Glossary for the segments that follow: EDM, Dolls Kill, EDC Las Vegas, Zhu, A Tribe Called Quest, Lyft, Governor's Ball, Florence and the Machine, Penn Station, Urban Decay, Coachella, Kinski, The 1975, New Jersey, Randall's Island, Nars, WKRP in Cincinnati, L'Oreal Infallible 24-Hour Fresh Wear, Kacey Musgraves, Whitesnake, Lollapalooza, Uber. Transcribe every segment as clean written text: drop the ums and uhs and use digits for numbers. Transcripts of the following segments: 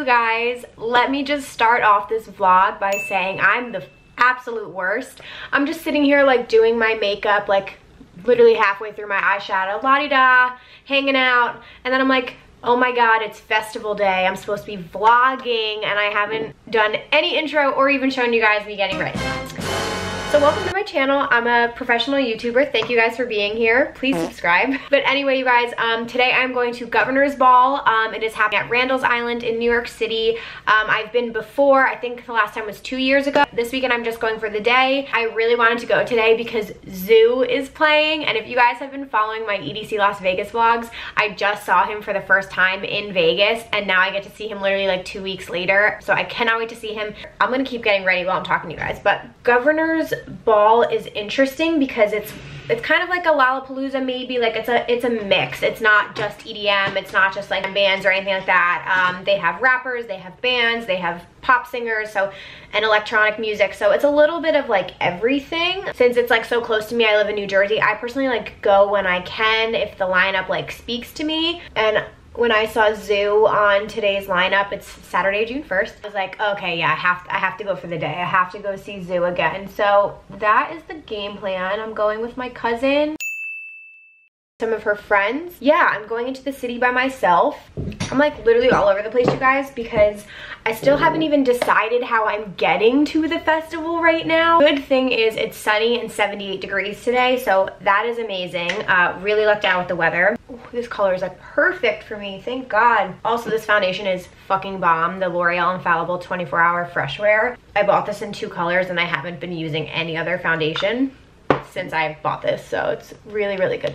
you guys. Let me just start off this vlog by saying I'm the absolute worst. I'm just sitting here like doing my makeup, like literally halfway through my eyeshadow, la-di-da, hanging out, and then I'm like, oh my god, it's festival day. I'm supposed to be vlogging and I haven't done any intro or even shown you guys me getting ready. So welcome to my channel. I'm a professional YouTuber. Thank you guys for being here. Please subscribe. But anyway, you guys, today I'm going to Governor's Ball. It is happening at Randall's Island in New York City. I've been before. I think the last time was 2 years ago. This weekend I'm just going for the day. I really wanted to go today because Zhu is playing. And if you guys have been following my EDC Las Vegas vlogs, I just saw him for the first time in Vegas. And now I get to see him literally like 2 weeks later. So I cannot wait to see him. I'm gonna keep getting ready while I'm talking to you guys. But Governor's Ball is interesting because it's kind of like a Lollapalooza, maybe. Like it's a mix. It's not just EDM, it's not just like bands or anything like that. They have rappers, they have bands, they have pop singers, so, and electronic music. So it's a little bit of like everything. Since it's like so close to me, I live in New Jersey, I personally like go when I can if the lineup like speaks to me. And when I saw Zhu on today's lineup, it's Saturday, June 1st, I was like, okay, yeah, I have to go for the day. I have to go see Zhu again. So that is the game plan. I'm going with my cousin, some of her friends. Yeah, I'm going into the city by myself. I'm like literally all over the place, you guys, because I still haven't even decided how I'm getting to the festival right now. Good thing is it's sunny and 78 degrees today, so that is amazing. Really lucked out with the weather. Ooh, this color is like perfect for me, thank God. Also, this foundation is fucking bomb, the L'Oreal Infallible 24-Hour Fresh Wear. I bought this in 2 colors and I haven't been using any other foundation since I bought this, so it's really, really good.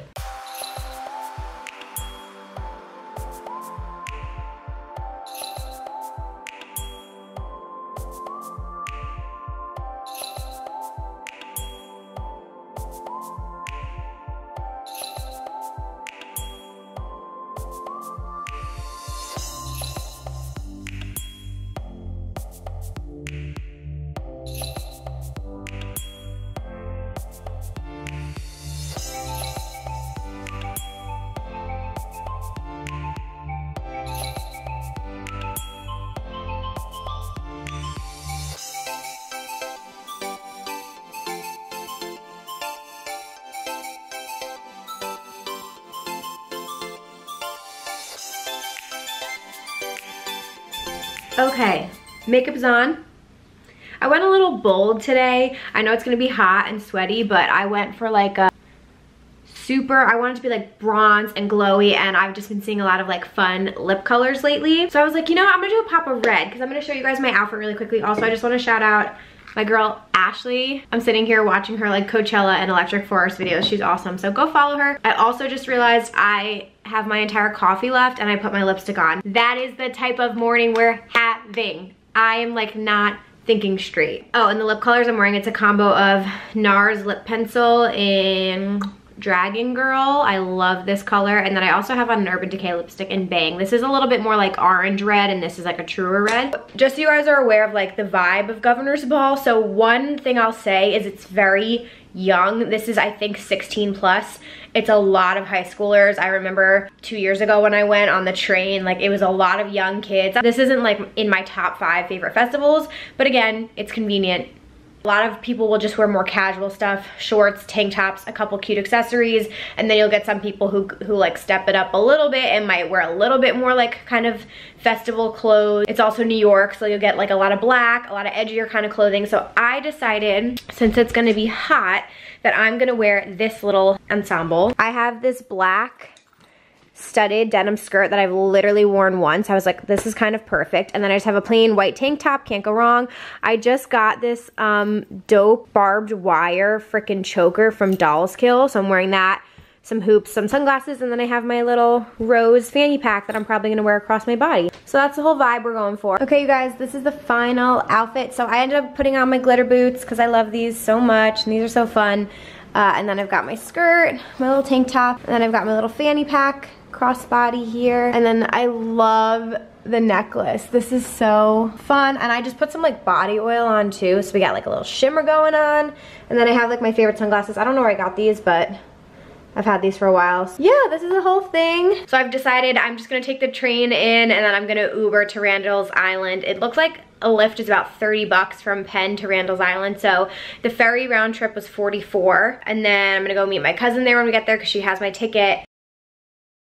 Okay, makeup's on. I went a little bold today. I know it's gonna be hot and sweaty, but I went for like a super, I wanted to be like bronze and glowy, and I've just been seeing a lot of like fun lip colors lately. So I was like, you know, I'm gonna do a pop of red because I'm gonna show you guys my outfit really quickly. Also, I just wanna shout out my girl, Ashley. I'm sitting here watching her like Coachella and Electric Forest videos. She's awesome, so go follow her. I also just realized I have my entire coffee left and I put my lipstick on. That is the type of morning we're having. I am like not thinking straight. Oh, and the lip colors I'm wearing, it's a combo of Nars lip pencil in Dragon Girl. I love this color. And then I also have on an Urban Decay lipstick in Bang. This is a little bit more like orange red, and this is like a truer red. Just so you guys are aware of like the vibe of Governor's Ball. So one thing I'll say is it's very young. This is, I think, 16+. It's a lot of high schoolers. I remember 2 years ago when I went on the train, like it was a lot of young kids. This isn't like in my top 5 favorite festivals, but again, it's convenient. A lot of people will just wear more casual stuff, shorts, tank tops, a couple cute accessories, and then you'll get some people who like step it up a little bit and might wear a little bit more like kind of festival clothes. It's also New York, so you'll get like a lot of black, a lot of edgier kind of clothing. So I decided, since it's gonna be hot, that I'm gonna wear this little ensemble. I have this black studded denim skirt that I've literally worn once. I was like, this is kind of perfect. And then I just have a plain white tank top, can't go wrong. I just got this dope barbed wire frickin' choker from Dolls Kill, so I'm wearing that, some hoops, some sunglasses, and then I have my little rose fanny pack that I'm probably gonna wear across my body. So that's the whole vibe we're going for. Okay, you guys, this is the final outfit. So I ended up putting on my glitter boots because I love these so much, and these are so fun. And then I've got my skirt, my little tank top, and then I've got my little fanny pack, crossbody here, and then I love the necklace. This is so fun, and I just put some like body oil on too, so we got like a little shimmer going on. And then I have like my favorite sunglasses. I don't know where I got these, but I've had these for a while. So yeah, this is the whole thing. So I've decided I'm just gonna take the train in and then I'm gonna Uber to Randall's Island. It looks like a Lyft is about 30 bucks from Penn to Randall's Island. So the ferry round trip was 44. And then I'm gonna go meet my cousin there when we get there because she has my ticket.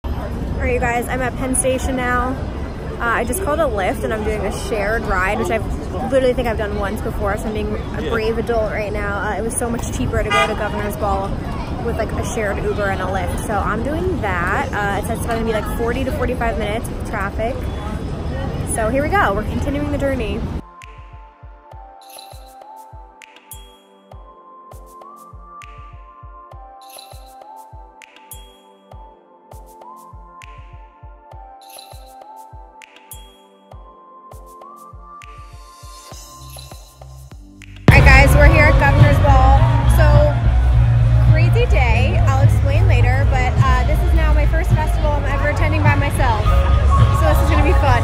All right, you guys, I'm at Penn Station now. I just called a Lyft and I'm doing a shared ride, which I literally think I've done once before, so I'm being a brave adult right now. It was so much cheaper to go to Governor's Ball with like a shared Uber and a Lyft, so I'm doing that. It says it's gonna be like 40 to 45 minutes with traffic. So here we go, we're continuing the journey. We're here at Governor's Ball, so crazy day, I'll explain later, but this is now my first festival I'm ever attending by myself, so this is going to be fun.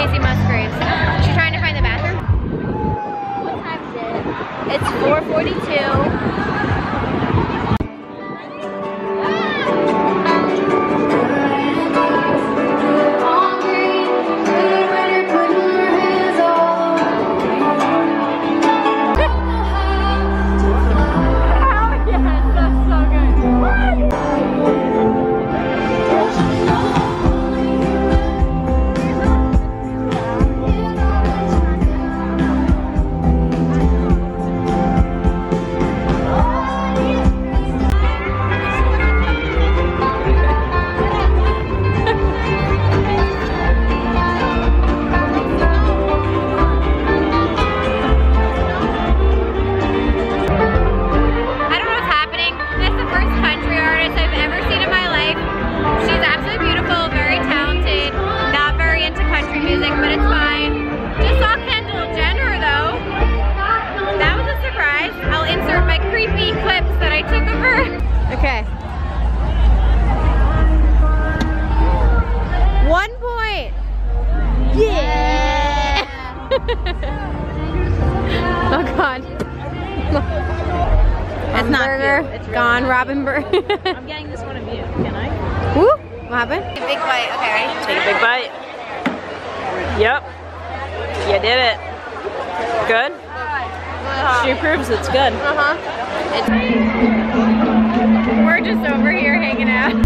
Kacey Musgraves. She's trying to find the bathroom. What time is it? It's 4:42. Oh yeah, that's so good. What? I'm getting this one of you. Can I? Woo! What happened? Take a big bite. Okay, ready? Take a big bite. Yep. You did it. Good? She proves it's good. Uh-huh. We're just over here hanging out.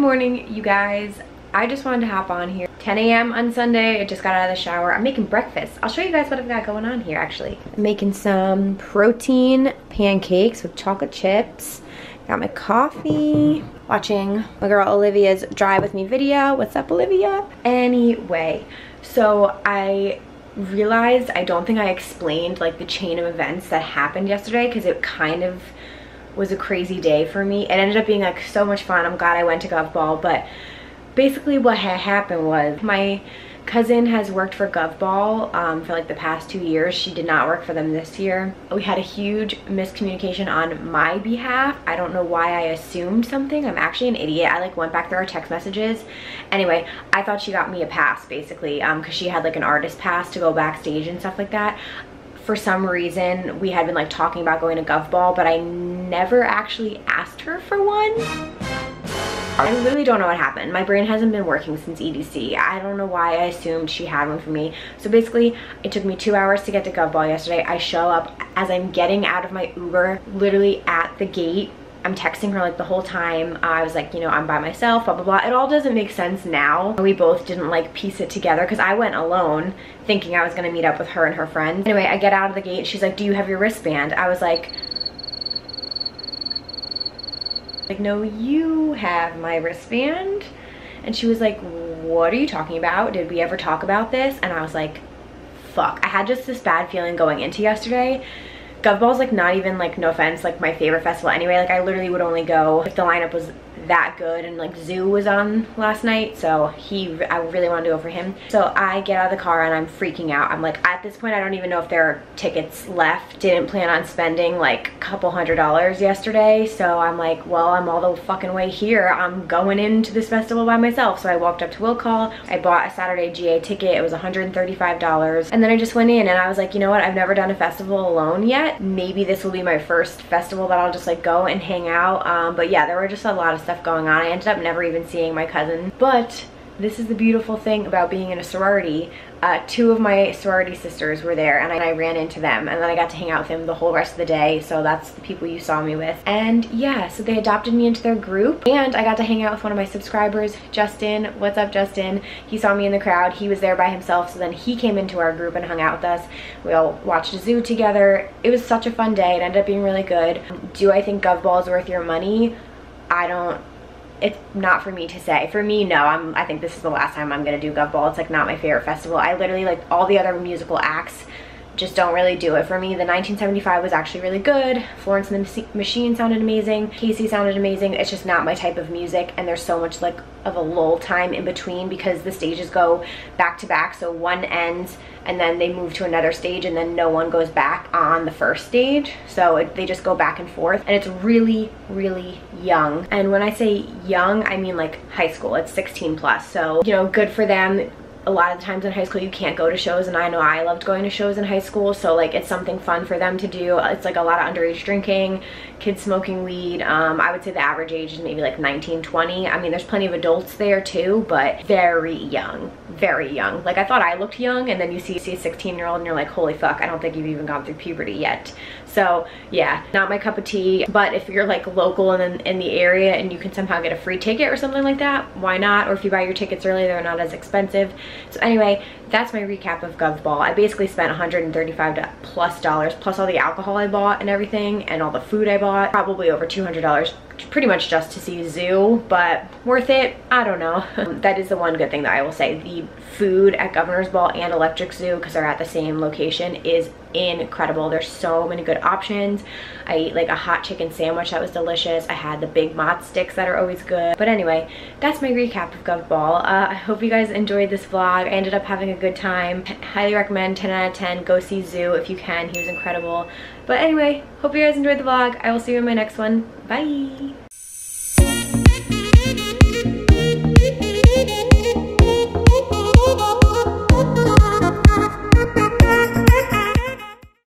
morning, you guys. I just wanted to hop on here. 10 a.m. on Sunday. I just got out of the shower. I'm making breakfast. I'll show you guys what I've got going on here, actually. I'm making some protein pancakes with chocolate chips. Got my coffee. Watching my girl Olivia's Drive With Me video. What's up, Olivia? Anyway, so I realized I don't think I explained like the chain of events that happened yesterday because it kind of was a crazy day for me. It ended up being like so much fun. I'm glad I went to Gov Ball, but basically what had happened was my cousin has worked for Gov Ball for like the past 2 years. She did not work for them this year. We had a huge miscommunication on my behalf. I don't know why I assumed something. I'm actually an idiot. I like went back through our text messages. Anyway, I thought she got me a pass basically because she had like an artist pass to go backstage and stuff like that. For some reason, we had been like talking about going to Gov Ball, but I never actually asked her for one. I literally don't know what happened. My brain hasn't been working since EDC. I don't know why I assumed she had one for me. So basically, it took me 2 hours to get to Gov Ball yesterday. I show up as I'm getting out of my Uber, literally at the gate. I'm texting her like the whole time. I was like, you know, I'm by myself, blah, blah, blah. It all doesn't make sense now. We both didn't like piece it together because I went alone thinking I was gonna meet up with her and her friends. Anyway, I get out of the gate. She's like, do you have your wristband? I was like, no, you have my wristband. And she was like, what are you talking about? Did we ever talk about this? And I was like, fuck. I had just this bad feeling going into yesterday. Gov Ball's like not even like, no offense, like my favorite festival anyway. Like I literally would only go if the lineup was that good, and like Zhu was on last night, so I really want to go for him. So I get out of the car and I'm freaking out. I'm like, at this point I don't even know if there are tickets left. Didn't plan on spending like a couple $100s yesterday, so I'm like, well, I'm all the fucking way here. I'm going into this festival by myself. So I walked up to Will Call. I bought a Saturday GA ticket. It was $135, and then I just went in and I was like, you know what, I've never done a festival alone yet. Maybe this will be my first festival that I'll just like go and hang out. But yeah, there were just a lot of stuff going on. I ended up never even seeing my cousin, but this is the beautiful thing about being in a sorority. Two of my sorority sisters were there, and I ran into them, and then I got to hang out with them the whole rest of the day. So that's the people you saw me with. And yeah, so they adopted me into their group, and I got to hang out with one of my subscribers, Justin. What's up, Justin? He saw me in the crowd. He was there by himself, so then he came into our group and hung out with us. We all watched Zoo together. It was such a fun day. It ended up being really good. Do I think Gov Ball is worth your money? I don't. It's not for me to say. For me, no. I think this is the last time I'm gonna do Gov Ball. It's like not my favorite festival. I literally like all the other musical acts just don't really do it for me. The 1975 was actually really good. Florence and the Machine sounded amazing. Kacey sounded amazing. It's just not my type of music, and there's so much like of a lull time in between because the stages go back to back. So one ends and then they move to another stage, and then no one goes back on the first stage. So they just go back and forth, and it's really, really young. And when I say young, I mean like high school. It's 16+. So, you know, good for them. A lot of the times in high school you can't go to shows, and I know I loved going to shows in high school, so like it's something fun for them to do. It's like a lot of underage drinking, kids smoking weed. I would say the average age is maybe like 19-20. I mean, there's plenty of adults there too, but very young, very young. Like I thought I looked young, and then you see a 16-year-old and you're like, holy fuck, I don't think you've even gone through puberty yet. So yeah, not my cup of tea. But if you're like local and in the area and you can somehow get a free ticket or something like that, why not? Or if you buy your tickets early, they're not as expensive. So anyway, that's my recap of Gov Ball. I basically spent $135+ plus all the alcohol I bought and everything, and all the food I bought, probably over $200 pretty much just to see Zoo, but worth it? I don't know. That is the one good thing that I will say. The food at Governor's Ball and Electric Zoo, because they're at the same location, is incredible. There's so many good options. I ate like a hot chicken sandwich that was delicious. I had the big mozz sticks that are always good. But anyway, that's my recap of Gov Ball. I hope you guys enjoyed this vlog. I ended up having a good time. Highly recommend, 10 out of 10. Go see Zoo if you can. He was incredible. But anyway, hope you guys enjoyed the vlog. I will see you in my next one. Bye!